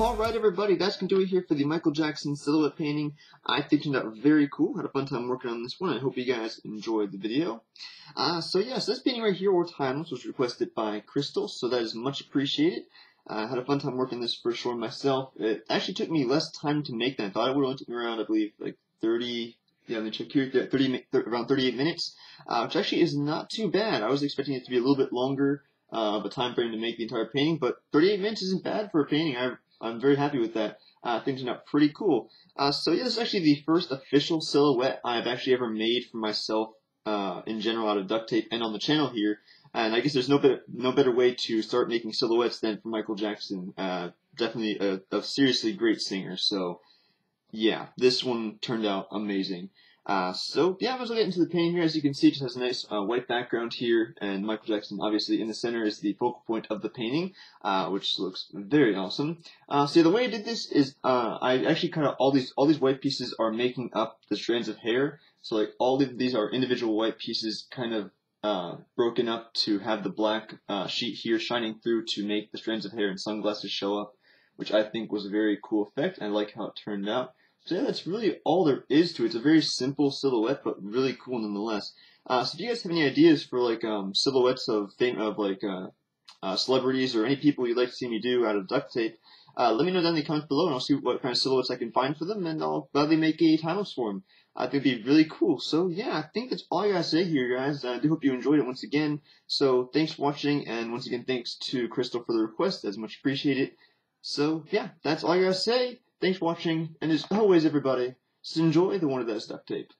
Alright everybody, that's going to do it here for the Michael Jackson silhouette painting. I think it turned out very cool. Had a fun time working on this one. I hope you guys enjoyed the video. So this painting right here, or timeless, was requested by Crystal, so that is much appreciated. I had a fun time working this for sure myself. It actually took me less time to make than I thought it would. It only took me around, I believe, like 30... yeah, let me check here, around 38 minutes, which actually is not too bad. I was expecting it to be a little bit longer of a time frame to make the entire painting, but 38 minutes isn't bad for a painting. I'm very happy with that. Things turned out pretty cool. This is actually the first official silhouette I've actually ever made for myself in general out of duct tape and on the channel here. And I guess there's no better way to start making silhouettes than for Michael Jackson. Definitely a seriously great singer. So, yeah, this one turned out amazing. I'm going to get into the painting here. As you can see, it just has a nice white background here, and Michael Jackson, obviously, in the center is the focal point of the painting, which looks very awesome. The way I did this is, I actually kind of, all these white pieces are making up the strands of hair, so, like, all of these are individual white pieces kind of broken up to have the black sheet here shining through to make the strands of hair and sunglasses show up, which I think was a very cool effect. I like how it turned out. So yeah, that's really all there is to it. It's a very simple silhouette, but really cool nonetheless. If you guys have any ideas for like silhouettes of celebrities or any people you'd like to see me do out of duct tape, let me know down in the comments below, and I'll see what kind of silhouettes I can find for them, and I'll gladly make a timelapse for them. I think it'd be really cool. So yeah, I think that's all I gotta say here, guys. I do hope you enjoyed it once again. So thanks for watching, and once again, thanks to Crystal for the request. That's much appreciated. So yeah, that's all I gotta say. Thanks for watching, and as always, everybody, just enjoy the one of those duct tape.